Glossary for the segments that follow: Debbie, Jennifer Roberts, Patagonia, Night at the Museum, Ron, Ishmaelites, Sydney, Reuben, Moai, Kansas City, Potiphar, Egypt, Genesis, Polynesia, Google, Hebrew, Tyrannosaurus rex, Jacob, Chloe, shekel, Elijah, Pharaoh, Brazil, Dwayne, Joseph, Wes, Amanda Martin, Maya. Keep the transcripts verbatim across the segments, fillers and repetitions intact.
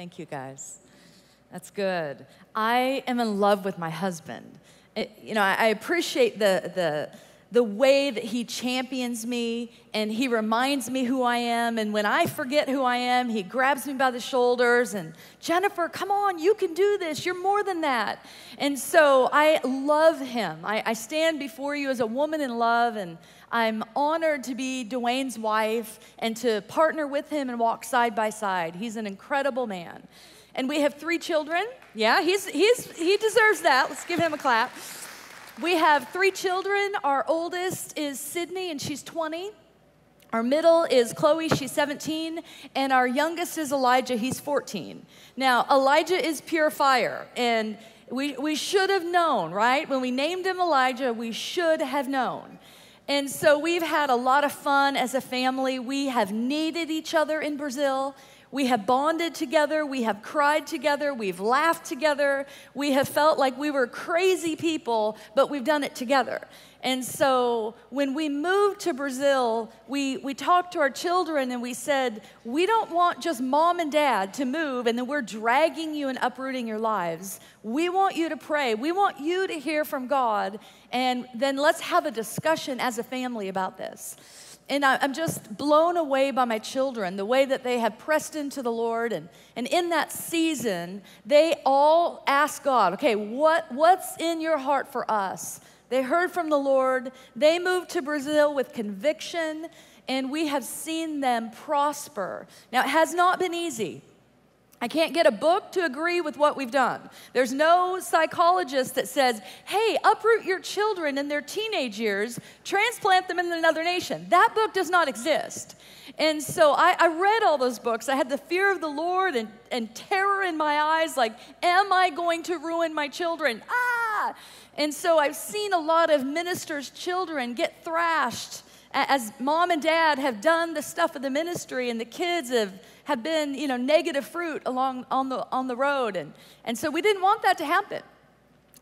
Thank you, guys. That's good. I am in love with my husband. It, you know, I, I appreciate the, the, the way that he champions me, and he reminds me who I am, and when I forget who I am, he grabs me by the shoulders, and, Jennifer, come on, you can do this. You're more than that. And so I love him. I, I stand before you as a woman in love, and I'm honored to be Dwayne's wife and to partner with him and walk side by side. He's an incredible man. And we have three children. Yeah, he's, he's, he deserves that. Let's give him a clap. We have three children. Our oldest is Sydney, and she's twenty. Our middle is Chloe, she's seventeen. And our youngest is Elijah, he's fourteen. Now, Elijah is pure fire, and we, we should have known, right? When we named him Elijah, we should have known. And so we've had a lot of fun as a family. We have needed each other in Brazil. We have bonded together, we have cried together, we've laughed together, we have felt like we were crazy people, but we've done it together. And so when we moved to Brazil, we, we talked to our children and we said, we don't want just mom and dad to move and then we're dragging you and uprooting your lives. We want you to pray, we want you to hear from God, and then let's have a discussion as a family about this. And I'm just blown away by my children, the way that they have pressed into the Lord. And, and in that season, they all asked God, okay, what, what's in your heart for us? They heard from the Lord. They moved to Brazil with conviction, and we have seen them prosper. Now, it has not been easy. I can't get a book to agree with what we've done. There's no psychologist that says, hey, uproot your children in their teenage years, transplant them in another nation. That book does not exist. And so I, I read all those books. I had the fear of the Lord and, and terror in my eyes, like, am I going to ruin my children? Ah! And so I've seen a lot of ministers' children get thrashed as mom and dad have done the stuff of the ministry, and the kids have, have been, you know, negative fruit along on the, on the road. And, and so we didn't want that to happen.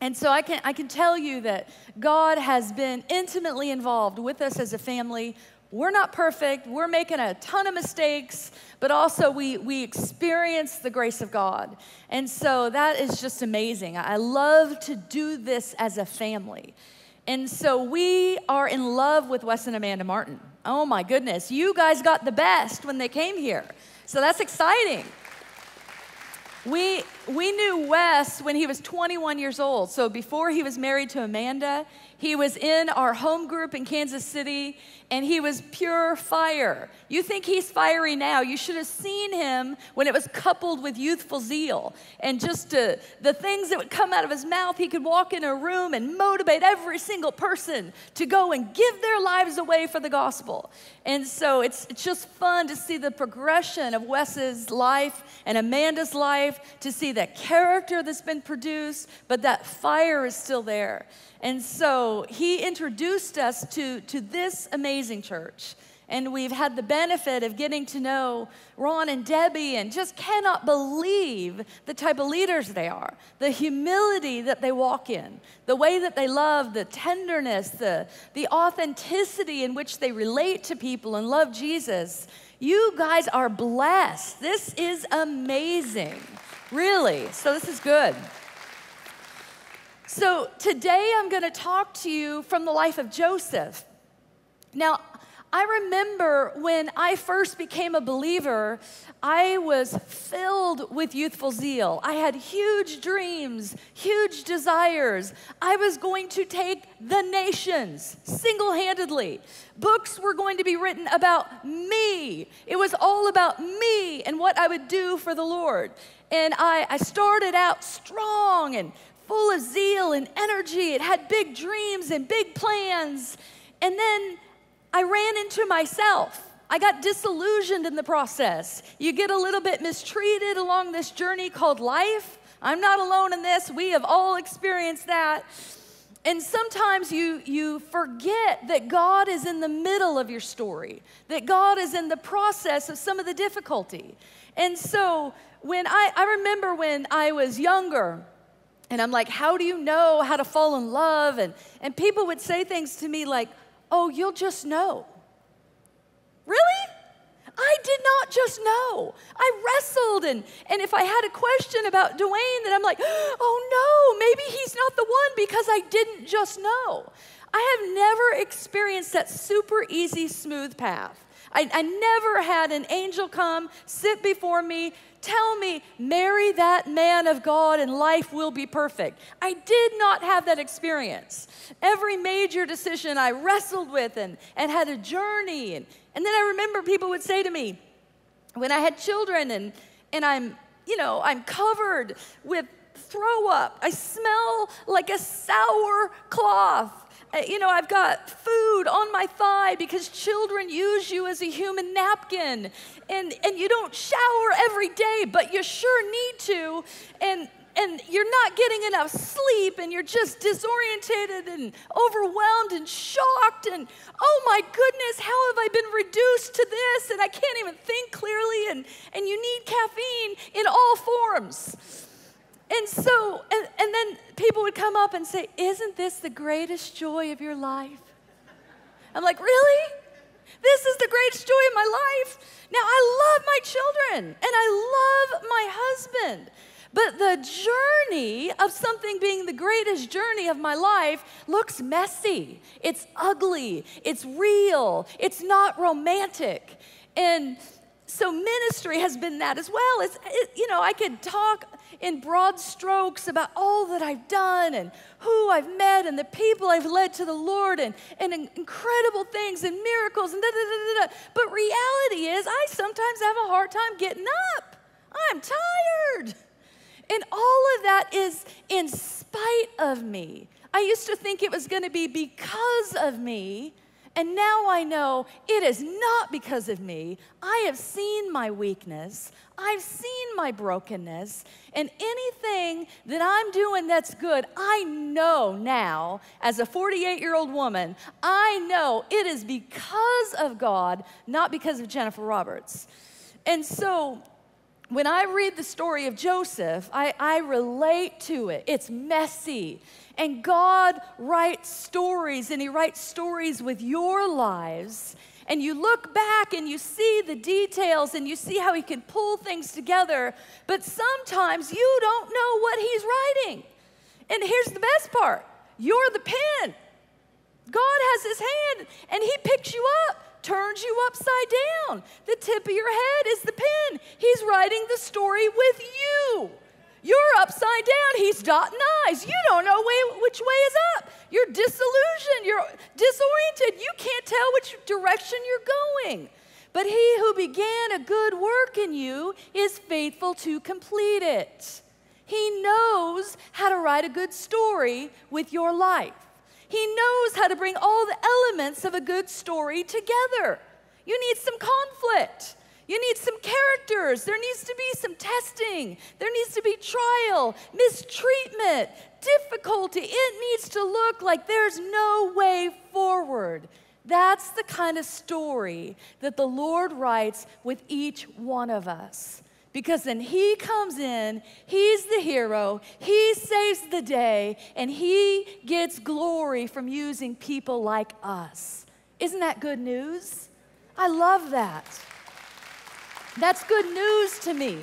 And so I can, I can tell you that God has been intimately involved with us as a family. We're not perfect. We're making a ton of mistakes, but also we, we experience the grace of God. And so that is just amazing. I love to do this as a family. And so we are in love with Wes and Amanda Martin. Oh my goodness, you guys got the best when they came here. So that's exciting. We, we knew Wes when he was twenty-one years old. So before he was married to Amanda, he was in our home group in Kansas City, and he was pure fire. You think he's fiery now. You should have seen him when it was coupled with youthful zeal. And just uh, the things that would come out of his mouth, he could walk in a room and motivate every single person to go and give their lives away for the gospel. And so it's, it's just fun to see the progression of Wes's life and Amanda's life, to see that character that's been produced, but that fire is still there. And so he introduced us to, to this amazing church. And we've had the benefit of getting to know Ron and Debbie, and just cannot believe the type of leaders they are, the humility that they walk in, the way that they love, the tenderness, the, the authenticity in which they relate to people and love Jesus. You guys are blessed. This is amazing, really. So this is good. So today I'm going to talk to you from the life of Joseph. Now, I remember when I first became a believer, I was filled with youthful zeal. I had huge dreams, huge desires. I was going to take the nations single-handedly. Books were going to be written about me. It was all about me and what I would do for the Lord. And I, I started out strong and full of zeal and energy. It had big dreams and big plans. And then I ran into myself. I got disillusioned in the process. You get a little bit mistreated along this journey called life. I'm not alone in this. We have all experienced that. And sometimes you, you forget that God is in the middle of your story, that God is in the process of some of the difficulty. And so when I, I remember when I was younger, and I'm like, how do you know how to fall in love? And, and people would say things to me like, oh, you'll just know. Really? I did not just know. I wrestled, and, and if I had a question about Dwayne, then I'm like, oh no, maybe he's not the one because I didn't just know. I have never experienced that super easy, smooth path. I, I never had an angel come, sit before me, tell me, marry that man of God and life will be perfect. I did not have that experience. Every major decision I wrestled with and, and had a journey. And, and then I remember people would say to me, when I had children and, and I'm, you know, I'm covered with throw up. I smell like a sour cloth. You know, I've got food on my thigh because children use you as a human napkin. And, and you don't shower every day, but you sure need to. And, and you're not getting enough sleep, and you're just disorientated and overwhelmed and shocked. And, oh, my goodness, how have I been reduced to this? And I can't even think clearly. And, and you need caffeine in all forms. And so, and, and then people would come up and say, isn't this the greatest joy of your life? I'm like, really? This is the greatest joy of my life? Now, I love my children, and I love my husband. But the journey of something being the greatest journey of my life looks messy. It's ugly. It's real. It's not romantic. And so ministry has been that as well. It's, it, you know, I could talk in broad strokes about all that I've done and who I've met and the people I've led to the Lord and, and incredible things and miracles and da, da, da, da, da. But reality is I sometimes have a hard time getting up. I'm tired. And all of that is in spite of me. I used to think it was going to be because of me. And now I know it is not because of me. I have seen my weakness. I've seen my brokenness. And anything that I'm doing that's good, I know now, as a forty-eight-year-old woman, I know it is because of God, not because of Jennifer Roberts. And so when I read the story of Joseph, I, I relate to it. It's messy. And God writes stories, and He writes stories with your lives. And you look back, and you see the details, and you see how He can pull things together. But sometimes you don't know what He's writing. And here's the best part. You're the pen. God has His hand, and He picks you up. Turns you upside down. The tip of your head is the pen. He's writing the story with you. You're upside down. He's dotting I's. You don't know way, which way is up. You're disillusioned. You're disoriented. You can't tell which direction you're going. But He who began a good work in you is faithful to complete it. He knows how to write a good story with your life. He knows how to bring all the elements of a good story together. You need some conflict. You need some characters. There needs to be some testing. There needs to be trial, mistreatment, difficulty. It needs to look like there's no way forward. That's the kind of story that the Lord writes with each one of us. Because then He comes in, He's the hero, He saves the day, and He gets glory from using people like us. Isn't that good news? I love that. That's good news to me.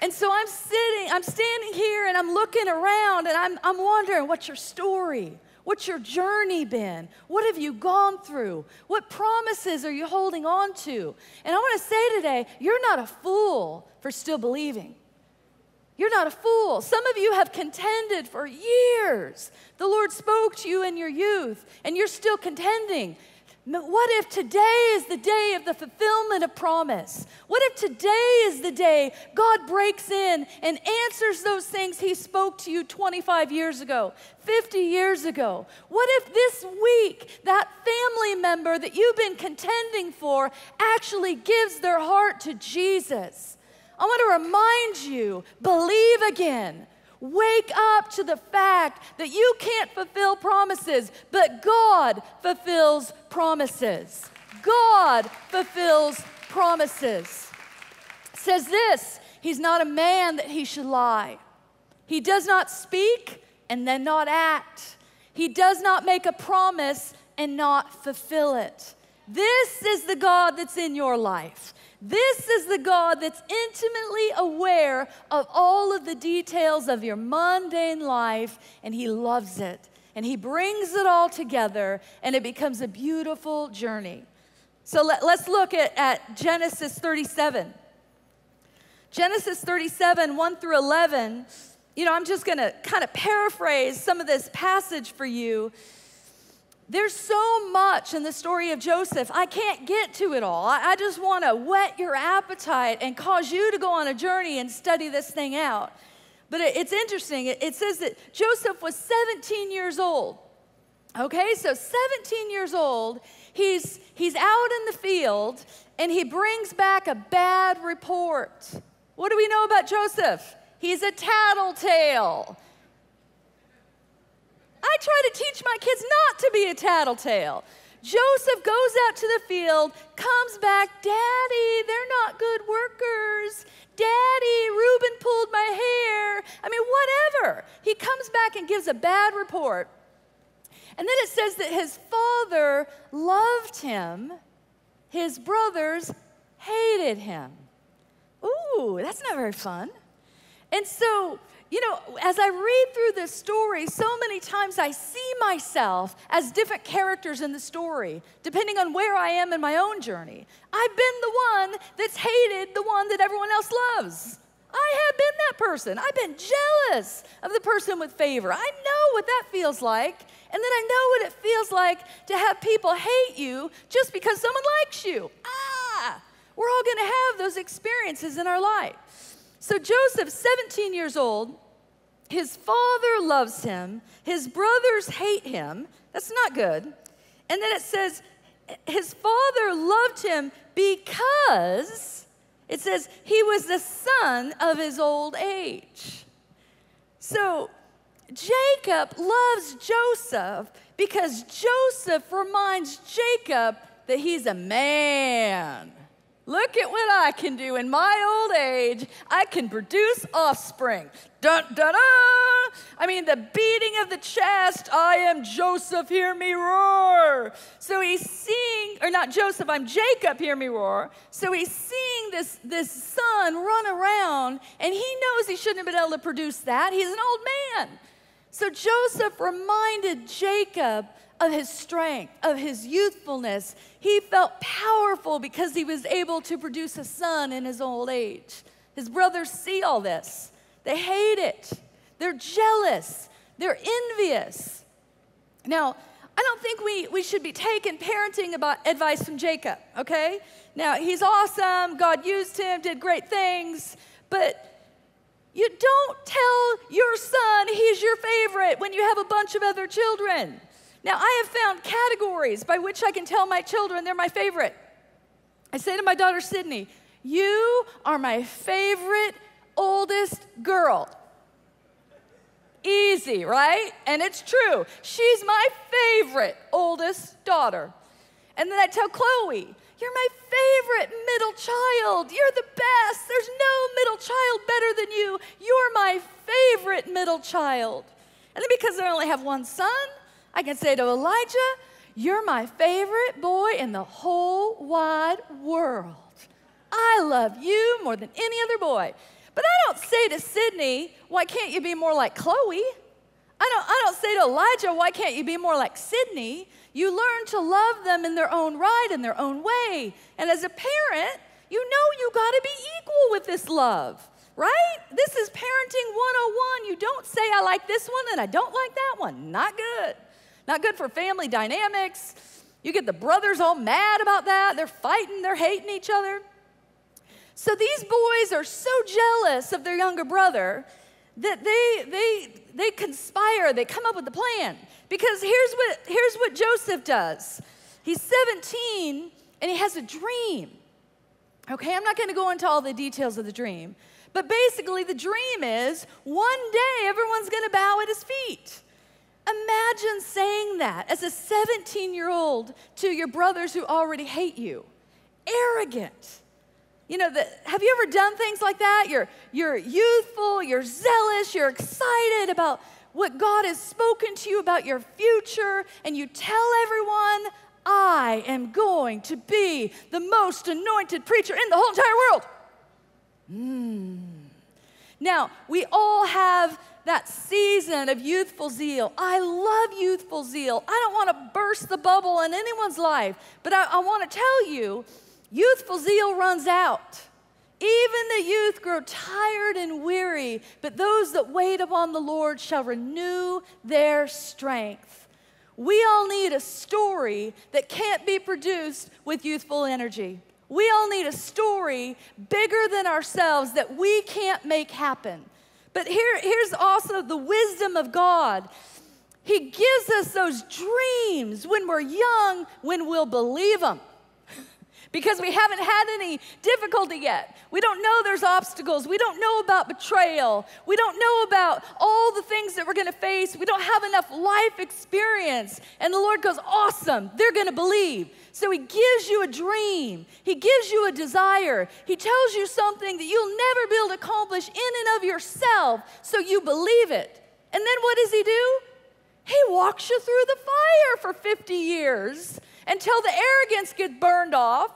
And so I'm sitting, I'm standing here, and I'm looking around, and I'm, I'm wondering, what's your story? What's your journey been? What have you gone through? What promises are you holding on to? And I want to say today, you're not a fool for still believing. You're not a fool. Some of you have contended for years. The Lord spoke to you in your youth, and you're still contending. What if today is the day of the fulfillment of promise? What if today is the day God breaks in and answers those things He spoke to you twenty-five years ago, fifty years ago? What if this week that family member that you've been contending for actually gives their heart to Jesus? I want to remind you, believe again. Wake up to the fact that you can't fulfill promises, but God fulfills promises. God fulfills promises. It says this, He's not a man that He should lie. He does not speak and then not act. He does not make a promise and not fulfill it. This is the God that's in your life. This is the God that's intimately aware of all of the details of your mundane life, and He loves it. And He brings it all together, and it becomes a beautiful journey. So let, let's look at, at Genesis thirty-seven. Genesis thirty-seven, one through eleven. You know, I'm just going to kind of paraphrase some of this passage for you. There's so much in the story of Joseph. I can't get to it all. I, I just want to whet your appetite and cause you to go on a journey and study this thing out. But it, it's interesting. It, it says that Joseph was seventeen years old. Okay, so seventeen years old, he's, he's out in the field, and he brings back a bad report. What do we know about Joseph? He's a tattletale. I try to teach my kids not to be a tattletale. Joseph goes out to the field, comes back, Daddy, they're not good workers. Daddy, Reuben pulled my hair. I mean, whatever. He comes back and gives a bad report. And then it says that his father loved him. His brothers hated him. Ooh, that's not very fun. And so, you know, as I read through this story, so many times I see myself as different characters in the story, depending on where I am in my own journey. I've been the one that's hated the one that everyone else loves. I have been that person. I've been jealous of the person with favor. I know what that feels like. And then I know what it feels like to have people hate you just because someone likes you. Ah, we're all going to have those experiences in our life. So Joseph, seventeen years old, his father loves him. His brothers hate him. That's not good. And then it says his father loved him because, it says, he was the son of his old age. So Jacob loves Joseph because Joseph reminds Jacob that he's a man. Look at what I can do in my old age. I can produce offspring. Dun, dun, dun. I mean, the beating of the chest. I am Joseph, hear me roar. So he's seeing, or not Joseph, I'm Jacob, hear me roar. So he's seeing this, this son run around, and he knows he shouldn't have been able to produce that. He's an old man. So Joseph reminded Jacob of his strength, of his youthfulness. He felt powerful because he was able to produce a son in his old age. His brothers see all this. They hate it. They're jealous. They're envious. Now, I don't think we, we should be taking parenting about advice from Jacob, okay? Now, he's awesome. God used him, did great things. But you don't tell your son he's your favorite when you have a bunch of other children. Now, I have found categories by which I can tell my children they're my favorite. I say to my daughter, Sydney, you are my favorite oldest girl. Easy, right? And it's true. She's my favorite oldest daughter. And then I tell Chloe, you're my favorite middle child. You're the best. There's no middle child better than you. You're my favorite middle child. And then because I only have one son, I can say to Elijah, you're my favorite boy in the whole wide world. I love you more than any other boy. But I don't say to Sydney, why can't you be more like Chloe? I don't, I don't say to Elijah, why can't you be more like Sydney? You learn to love them in their own right, in their own way. And as a parent, you know you gotta be equal with this love, right? This is parenting one oh one. You don't say, I like this one and I don't like that one. Not good. Not good for family dynamics. You get the brothers all mad about that. They're fighting, they're hating each other. So these boys are so jealous of their younger brother that they, they, they conspire, they come up with a plan. Because here's what, here's what Joseph does. He's seventeen and he has a dream. Okay, I'm not gonna go into all the details of the dream, but basically the dream is one day everyone's gonna bow at his feet. Imagine saying that as a seventeen-year-old to your brothers who already hate you. Arrogant. You know, the, have you ever done things like that? You're, you're youthful, you're zealous, you're excited about what God has spoken to you about your future, and you tell everyone, I am going to be the most anointed preacher in the whole entire world. Mm. Now, we all have that season of youthful zeal. I love youthful zeal. I don't want to burst the bubble in anyone's life, but I, I want to tell you, youthful zeal runs out. Even the youth grow tired and weary, but those that wait upon the Lord shall renew their strength. We all need a story that can't be produced with youthful energy. We all need a story bigger than ourselves that we can't make happen. But here, here's also the wisdom of God. He gives us those dreams when we're young, when we'll believe them. Because we haven't had any difficulty yet. We don't know there's obstacles. We don't know about betrayal. We don't know about all the things that we're gonna face. We don't have enough life experience. And the Lord goes, awesome, they're gonna believe. So he gives you a dream. He gives you a desire. He tells you something that you'll never be able to accomplish in and of yourself, so you believe it. And then what does he do? He walks you through the fire for fifty years until the arrogance gets burned off,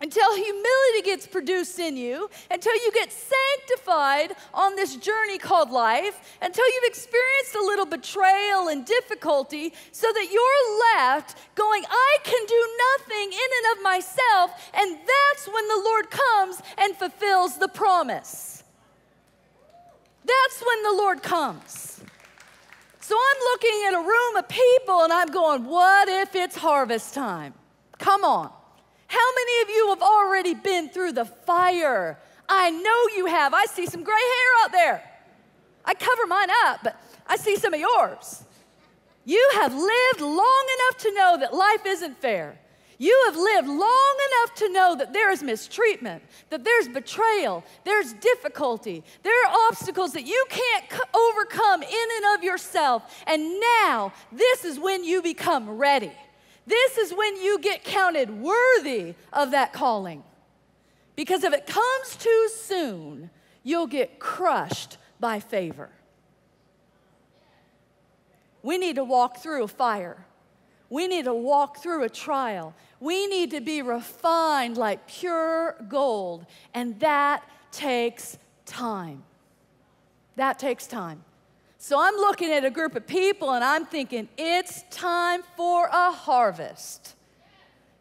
until humility gets produced in you, until you get sanctified on this journey called life, until you've experienced a little betrayal and difficulty so that you're left going, I can do nothing in and of myself, and that's when the Lord comes and fulfills the promise. That's when the Lord comes. So I'm looking at a room of people and I'm going, what if it's harvest time? Come on. How many of you have already been through the fire? I know you have. I see some gray hair out there. I cover mine up, but I see some of yours. You have lived long enough to know that life isn't fair. You have lived long enough to know that there is mistreatment, that there's betrayal, there's difficulty, there are obstacles that you can't overcome in and of yourself. And now, this is when you become ready. This is when you get counted worthy of that calling. Because if it comes too soon, you'll get crushed by favor. We need to walk through a fire. We need to walk through a trial. We need to be refined like pure gold, and that takes time. That takes time. So I'm looking at a group of people and I'm thinking, it's time for a harvest.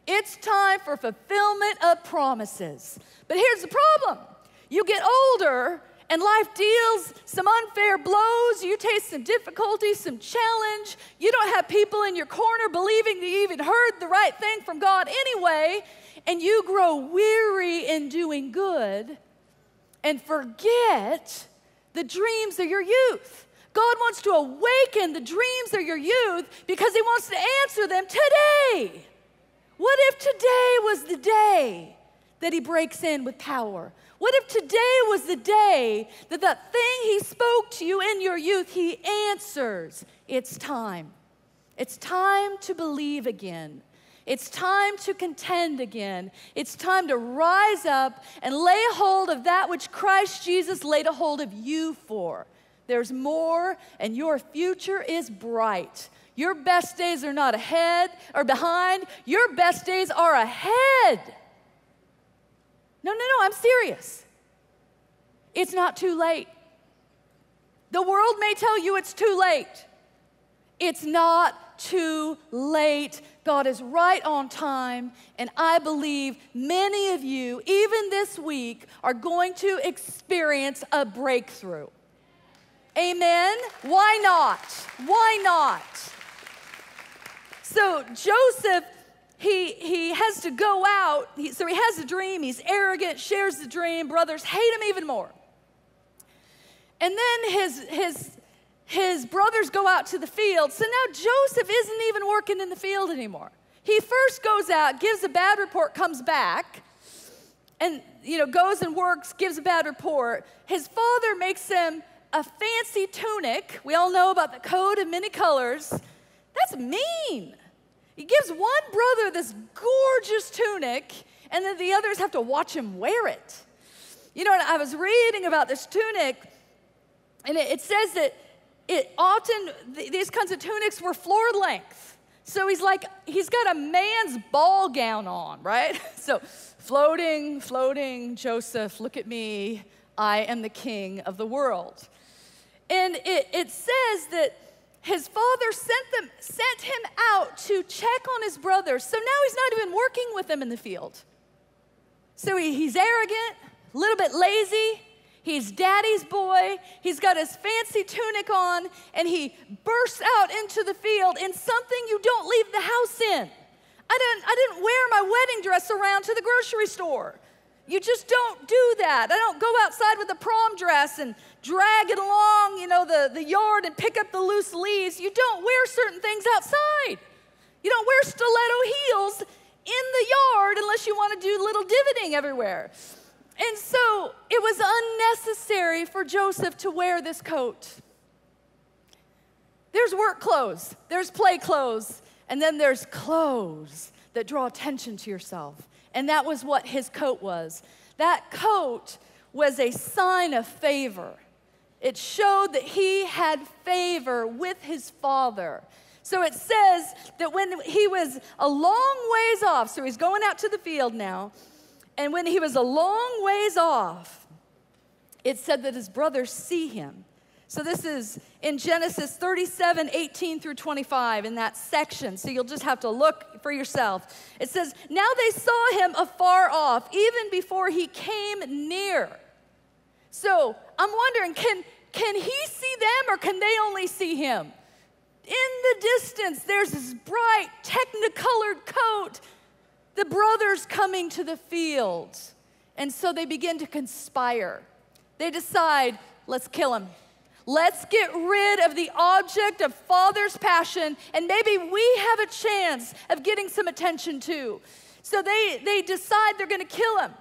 It's time for fulfillment of promises. But here's the problem. You get older and life deals some unfair blows, you taste some difficulty, some challenge, you don't have people in your corner believing that you even heard the right thing from God anyway, and you grow weary in doing good and forget the dreams of your youth. God wants to awaken the dreams of your youth because he wants to answer them today. What if today was the day that he breaks in with power? What if today was the day that that thing he spoke to you in your youth, he answers? It's time. It's time to believe again. It's time to contend again. It's time to rise up and lay hold of that which Christ Jesus laid a hold of you for. There's more, and your future is bright. Your best days are not ahead or behind. Your best days are ahead. No, no, no, I'm serious. It's not too late. The world may tell you it's too late. It's not too late. God is right on time, and I believe many of you, even this week, are going to experience a breakthrough. Amen? Why not? Why not? So Joseph, He, he has to go out, he, so he has a dream, he's arrogant, shares the dream, brothers hate him even more. And then his, his, his brothers go out to the field, so now Joseph isn't even working in the field anymore. He first goes out, gives a bad report, comes back, and you know, goes and works, gives a bad report. His father makes him a fancy tunic. We all know about the coat of many colors. That's mean. He gives one brother this gorgeous tunic, and then the others have to watch him wear it. You know, and I was reading about this tunic, and it, it says that it often, th these kinds of tunics were floor length. So he's like, he's got a man's ball gown on, right? So floating, floating, Joseph, look at me. I am the king of the world. And it, it says that his father sent them, sent him out to check on his brothers. So now he's not even working with them in the field. So he, he's arrogant, a little bit lazy. He's daddy's boy. He's got his fancy tunic on, and he bursts out into the field in something you don't leave the house in. I didn't, I didn't wear my wedding dress around to the grocery store. You just don't do that. I don't go outside with a prom dress and drag it along, you know, the, the yard and pick up the loose leaves. You don't wear certain things outside. You don't wear stiletto heels in the yard unless you want to do little divoting everywhere. And so it was unnecessary for Joseph to wear this coat. There's work clothes, there's play clothes, and then there's clothes that draw attention to yourself. And that was what his coat was. That coat was a sign of favor. It showed that he had favor with his father. So it says that when he was a long ways off, so he's going out to the field now, and when he was a long ways off, it said that his brothers see him. So this is in Genesis thirty-seven, eighteen through twenty-five in that section. So you'll just have to look for yourself. It says, now they saw him afar off, even before he came near. So I'm wondering, can, can he see them or can they only see him? In the distance, there's this bright technicolored coat. The brothers coming to the field. And so they begin to conspire. They decide, let's kill him. Let's get rid of the object of father's passion, and maybe we have a chance of getting some attention too. So they, they decide they're gonna kill him.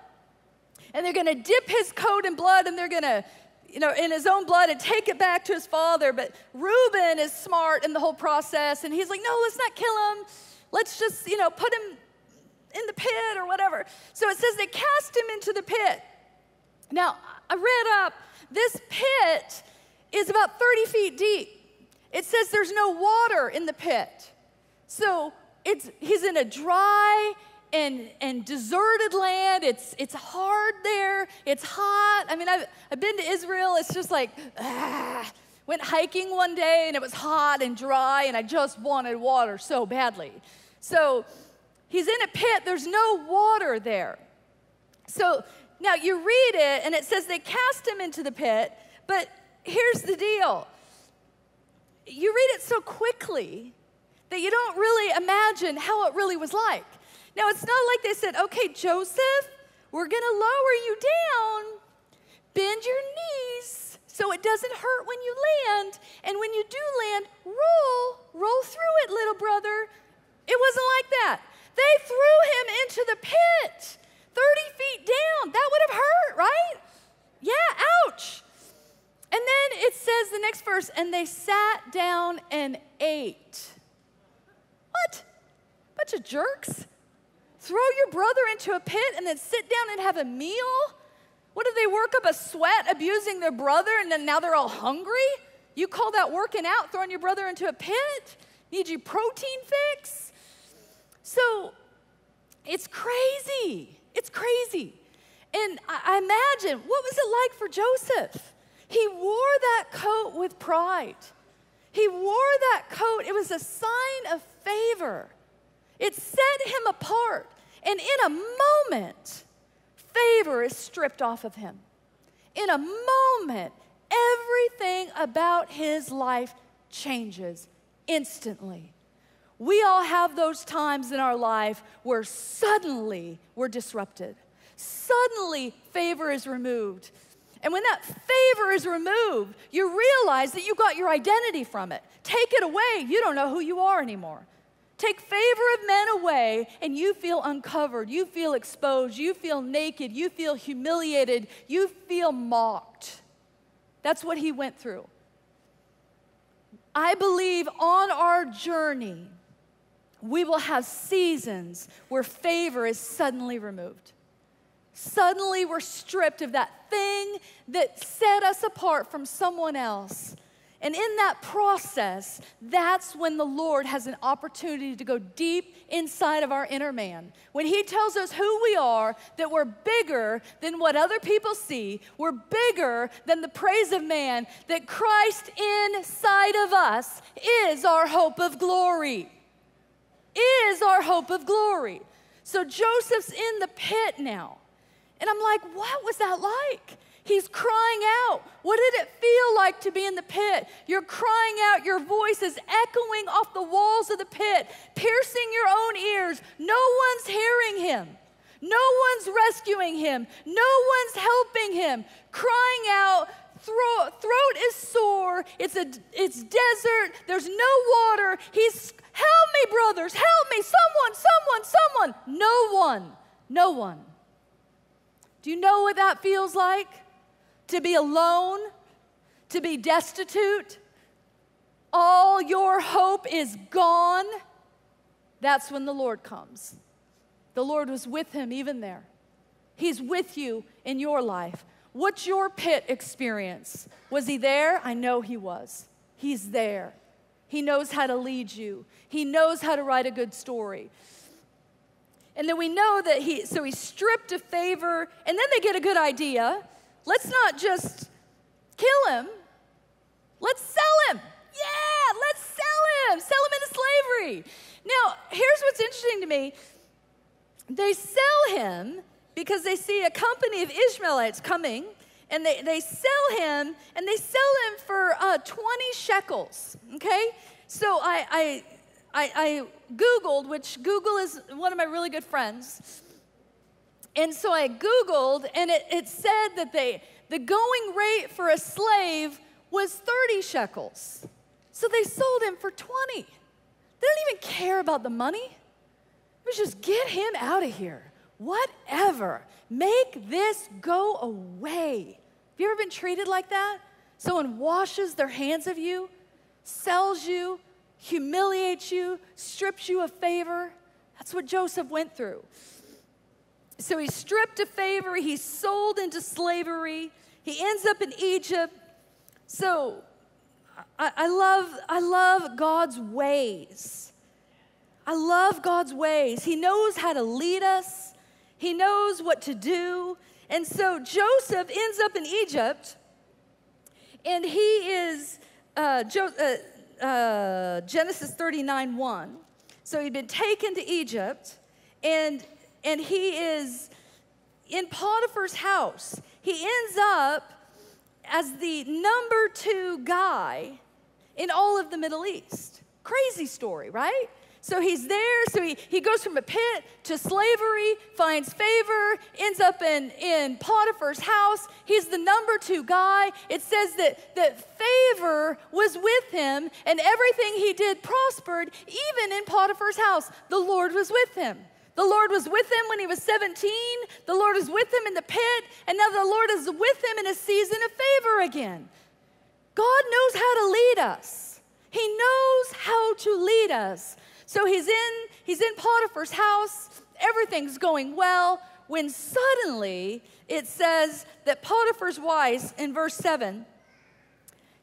And they're gonna dip his coat in blood, and they're gonna, you know, in his own blood and take it back to his father. But Reuben is smart in the whole process, and he's like, no, let's not kill him. Let's just, you know, put him in the pit or whatever. So it says they cast him into the pit. Now, I read up, this pit is about thirty feet deep. It says there's no water in the pit. So it's, he's in a dry and, and deserted land. It's, it's hard there. It's hot. I mean, I've, I've been to Israel. It's just like, ah. Went hiking one day, and it was hot and dry, and I just wanted water so badly. So he's in a pit, there's no water there. So now you read it, and it says they cast him into the pit, but here's the deal. You read it so quickly that you don't really imagine how it really was like. Now, it's not like they said, okay, Joseph, we're gonna lower you down, bend your knees so it doesn't hurt when you land, and when you do land, roll, roll through it, little brother. It wasn't like that. They threw him into the pit, thirty feet down. That would have hurt, right? Yeah, ouch. And then it says the next verse, and they sat down and ate. What? Bunch of jerks. Throw your brother into a pit and then sit down and have a meal? What, did they work up a sweat abusing their brother and then now they're all hungry? You call that working out, throwing your brother into a pit? Need you protein fix? So it's crazy, it's crazy. And I imagine, what was it like for Joseph? He wore that coat with pride. He wore that coat, it was a sign of favor. It set him apart, and in a moment, favor is stripped off of him. In a moment, everything about his life changes instantly. We all have those times in our life where suddenly we're disrupted. Suddenly favor is removed. And when that favor is removed, you realize that you got your identity from it. Take it away, you don't know who you are anymore. Take favor of men away and you feel uncovered, you feel exposed, you feel naked, you feel humiliated, you feel mocked. That's what he went through. I believe on our journey, we will have seasons where favor is suddenly removed. Suddenly we're stripped of that thing that set us apart from someone else. And in that process, that's when the Lord has an opportunity to go deep inside of our inner man. When he tells us who we are, that we're bigger than what other people see, we're bigger than the praise of man, that Christ inside of us is our hope of glory, is our hope of glory. So Joseph's in the pit now. And I'm like, what was that like? He's crying out. What did it feel like to be in the pit? You're crying out. Your voice is echoing off the walls of the pit, piercing your own ears. No one's hearing him. No one's rescuing him. No one's helping him. Crying out. Throat, throat is sore. It's, a, it's desert. There's no water. He's, help me, brothers. Help me. Someone, someone, someone. No one. No one. Do you know what that feels like? To be alone, to be destitute, all your hope is gone. That's when the Lord comes. The Lord was with him even there. He's with you in your life. What's your pit experience? Was he there? I know he was. He's there. He knows how to lead you. He knows how to write a good story. And then we know that he, so he's stripped of favor, and then they get a good idea. Let's not just kill him. Let's sell him. Yeah, let's sell him. Sell him into slavery. Now, here's what's interesting to me. They sell him because they see a company of Ishmaelites coming, and they, they sell him, and they sell him for uh, twenty shekels, okay? So I, I, I, I Googled, which Google is one of my really good friends. And so I Googled, and it, it said that they, the going rate for a slave was thirty shekels. So they sold him for twenty. They don't even care about the money. It was just get him out of here. Whatever. Make this go away. Have you ever been treated like that? Someone washes their hands of you, sells you, humiliates you, strips you of favor. That's what Joseph went through. So he's stripped of favor, he's sold into slavery, he ends up in Egypt. So I, I, love, I love God's ways. I love God's ways. He knows how to lead us. He knows what to do. And so Joseph ends up in Egypt, and he is, uh, jo uh, uh, Genesis thirty-nine one. So he'd been taken to Egypt, and And he is in Potiphar's house. He ends up as the number two guy in all of the Middle East. Crazy story, right? So he's there, so he, he goes from a pit to slavery, finds favor, ends up in, in Potiphar's house. He's the number two guy. It says that, that favor was with him, and everything he did prospered, even in Potiphar's house. The Lord was with him. The Lord was with him when he was seventeen. The Lord is with him in the pit. And now the Lord is with him in a season of favor again. God knows how to lead us. He knows how to lead us. So he's in, he's in Potiphar's house. Everything's going well. When suddenly it says that Potiphar's wife, in verse seven,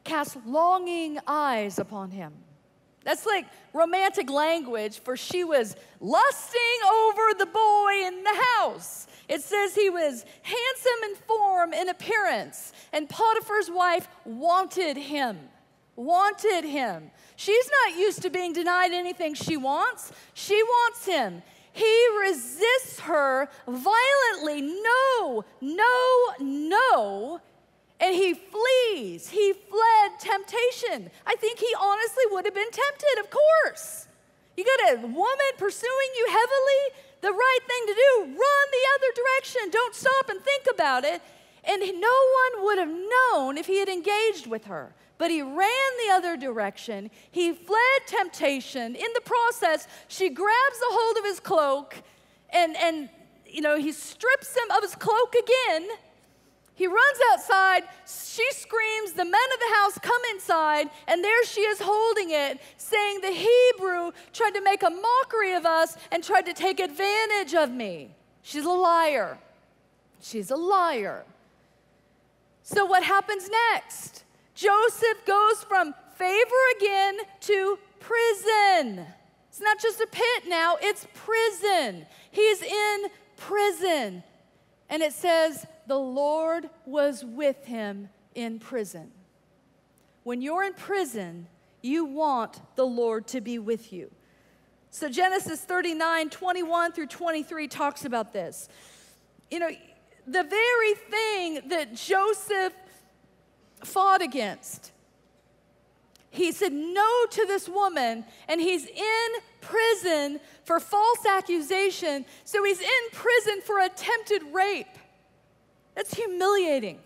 cast longing eyes upon him. That's like romantic language, for she was lusting over the boy in the house. It says he was handsome in form and appearance, and Potiphar's wife wanted him, wanted him. She's not used to being denied anything she wants. She wants him. He resists her violently, no, no, no. And he flees. He fled temptation. I think he honestly would have been tempted, of course. You got a woman pursuing you heavily, the right thing to do, run the other direction. Don't stop and think about it. And no one would have known if he had engaged with her. But he ran the other direction. He fled temptation. In the process, she grabs a hold of his cloak, and, and you know, he strips him of his cloak again. He runs outside, she screams, the men of the house come inside, and there she is holding it, saying, the Hebrew tried to make a mockery of us and tried to take advantage of me. She's a liar. She's a liar. So what happens next? Joseph goes from favor again to prison. It's not just a pit now, it's prison. He's in prison. And it says, the Lord was with him in prison. When you're in prison, you want the Lord to be with you. So Genesis thirty-nine, twenty-one through twenty-three talks about this. You know, the very thing that Joseph fought against. He said no to this woman, and he's in prison for false accusation, so he's in prison for attempted rape. That's humiliating.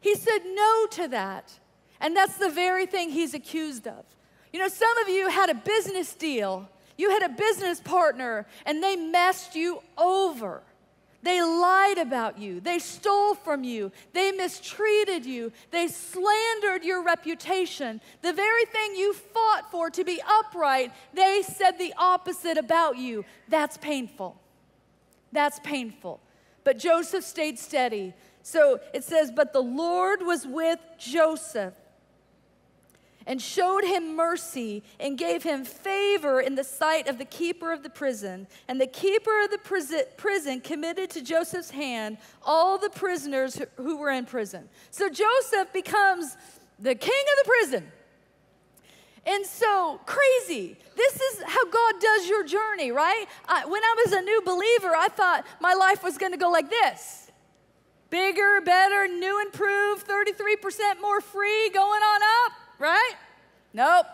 He said no to that, and that's the very thing he's accused of. You know, some of you had a business deal, you had a business partner, and they messed you over. They lied about you. They stole from you. They mistreated you. They slandered your reputation. The very thing you fought for to be upright, they said the opposite about you. That's painful. That's painful. But Joseph stayed steady. So it says, but the Lord was with Joseph and showed him mercy and gave him favor in the sight of the keeper of the prison. And the keeper of the prison committed to Joseph's hand all the prisoners who were in prison. So Joseph becomes the king of the prison. And so crazy. This is how God does your journey, right? I, when I was a new believer, I thought my life was going to go like this. Bigger, better, new, improved, thirty-three percent more free, going on up. Right? Nope.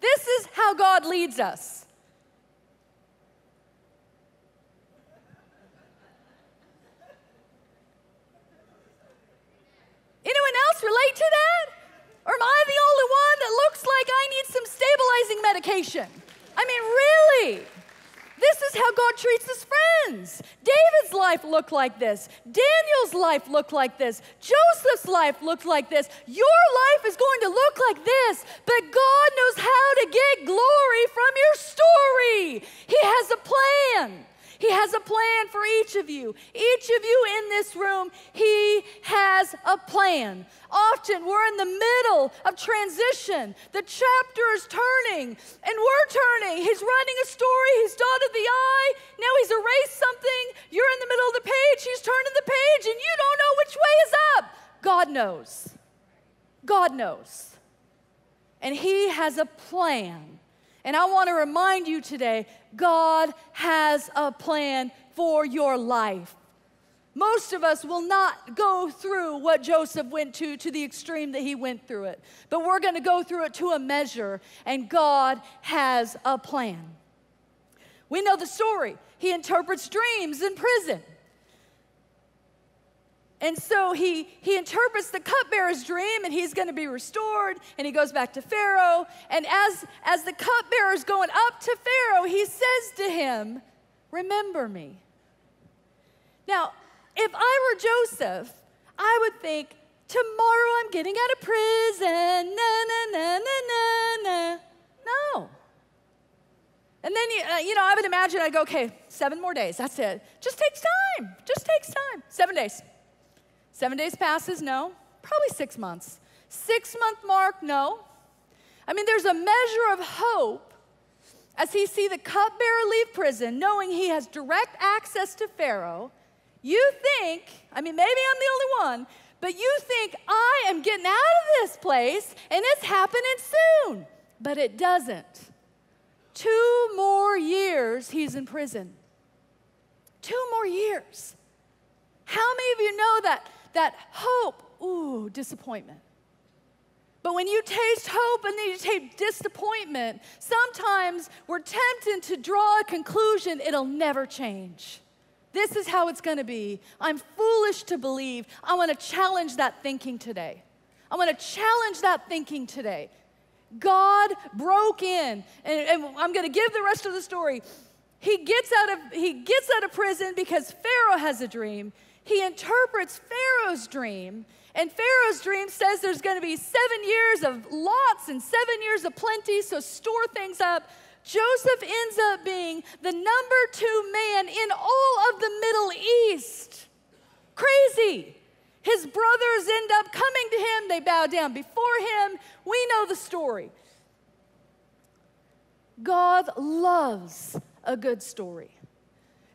This is how God leads us. Anyone else relate to that? Or am I the only one that looks like I need some stabilizing medication? I mean, really? This is how God treats his friends. David's life looked like this. Daniel's life looked like this. Joseph's life looked like this. Your life is going to look like this, but God knows how to get glory from your story. He has a plan. He has a plan for each of you. Each of you in this room, he has a plan. Often we're in the middle of transition. The chapter is turning, and we're turning. He's writing a story. He's dotted the I. Now he's erased something. You're in the middle of the page. He's turning the page, and you don't know which way is up. God knows. God knows. And he has a plan. And I want to remind you today, God has a plan for your life. Most of us will not go through what Joseph went to, to the extreme that he went through it. But we're going to go through it to a measure, and God has a plan. We know the story. He interprets dreams in prison. And so he, he interprets the cupbearer's dream, and he's going to be restored, and he goes back to Pharaoh. And as, as the cupbearer's going up to Pharaoh, he says to him, remember me. Now, if I were Joseph, I would think, tomorrow I'm getting out of prison, na, na, na, na, na, na. No. And then, you, uh, you know, I would imagine, I'd go, okay, seven more days, that's it. Just takes time, just takes time, seven days. Seven days passes, no. Probably six months. Six-month mark, no. I mean, there's a measure of hope as he sees the cupbearer leave prison, knowing he has direct access to Pharaoh. You think, I mean, maybe I'm the only one, but you think I am getting out of this place and it's happening soon. But it doesn't. Two more years he's in prison. Two more years. How many of you know that? That hope, ooh, disappointment. But when you taste hope and then you taste disappointment, sometimes we're tempted to draw a conclusion, it'll never change. This is how it's gonna be. I'm foolish to believe. I wanna challenge that thinking today. I wanna challenge that thinking today. God broke in, and, and I'm gonna give the rest of the story. He gets out of, he gets out of prison because Pharaoh has a dream. He interprets Pharaoh's dream, and Pharaoh's dream says there's going to be seven years of lots and seven years of plenty, so store things up. Joseph ends up being the number two man in all of the Middle East. Crazy. His brothers end up coming to him. They they bow down before him. We know the story. God loves a good story.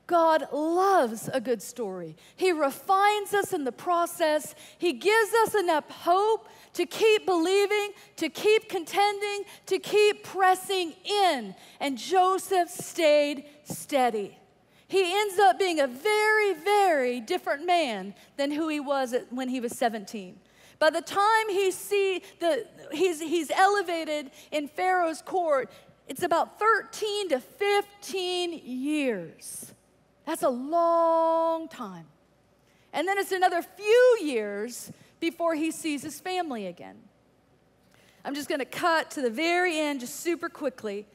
God loves a good story. He refines us in the process. He gives us enough hope to keep believing, to keep contending, to keep pressing in. And Joseph stayed steady. He ends up being a very, very different man than who he was when he was seventeen. By the time he see the, he's, he's elevated in Pharaoh's court, it's about thirteen to fifteen years. That's a long time. And then it's another few years before he sees his family again. I'm just going to cut to the very end just super quickly.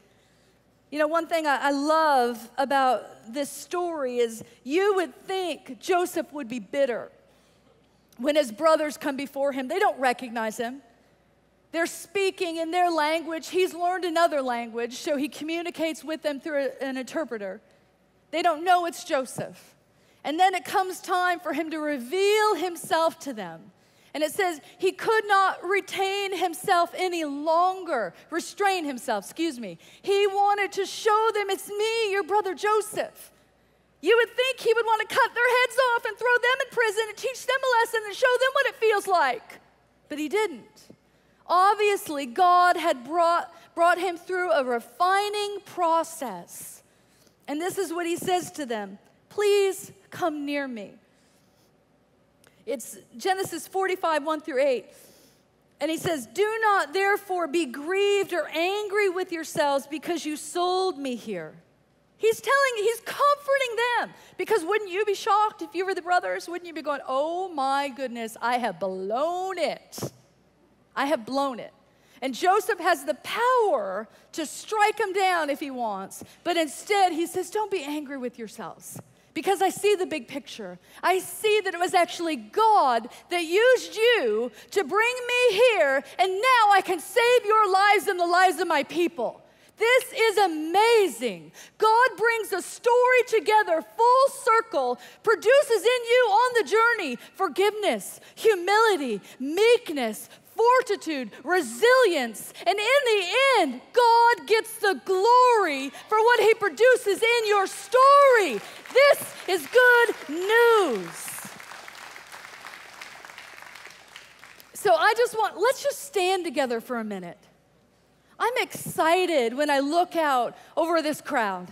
You know, one thing I, I love about this story is you would think Joseph would be bitter when his brothers come before him. They don't recognize him. They're speaking in their language. He's learned another language, so he communicates with them through an interpreter. They don't know it's Joseph. And then it comes time for him to reveal himself to them. And it says he could not retain himself any longer, restrain himself, excuse me. He wanted to show them, it's me, your brother Joseph. You would think he would want to cut their heads off and throw them in prison and teach them a lesson and show them what it feels like. But he didn't. Obviously, God had brought, brought him through a refining process. And this is what he says to them, please come near me. It's Genesis forty-five, one through eight. And he says, do not therefore be grieved or angry with yourselves because you sold me here. He's telling, he's comforting them. Because wouldn't you be shocked if you were the brothers? Wouldn't you be going, oh my goodness, I have blown it. I have blown it. And Joseph has the power to strike him down if he wants. But instead, he says, don't be angry with yourselves. Because I see the big picture. I see that it was actually God that used you to bring me here. And now I can save your lives and the lives of my people. This is amazing. God brings a story together, full circle, produces in you on the journey forgiveness, humility, meekness, fortitude, resilience, and in the end, God gets the glory for what he produces in your story. This is good news. So I just want, let's just stand together for a minute. I'm excited when I look out over this crowd.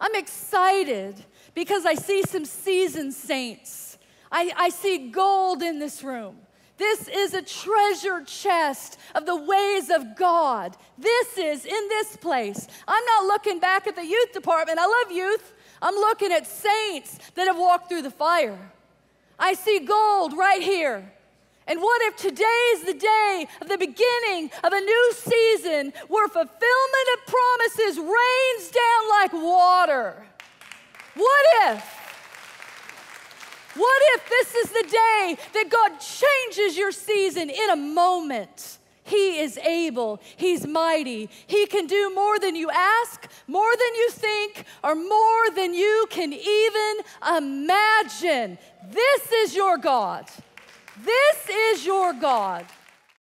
I'm excited because I see some seasoned saints. I, I see gold in this room. This is a treasure chest of the ways of God. This is in this place. I'm not looking back at the youth department. I love youth. I'm looking at saints that have walked through the fire. I see gold right here. And what if today's the day of the beginning of a new season where fulfillment of promises rains down like water? What if? What if this is the day that God changes your season in a moment? He is able. He's mighty. He can do more than you ask, more than you think, or more than you can even imagine. This is your God. This is your God.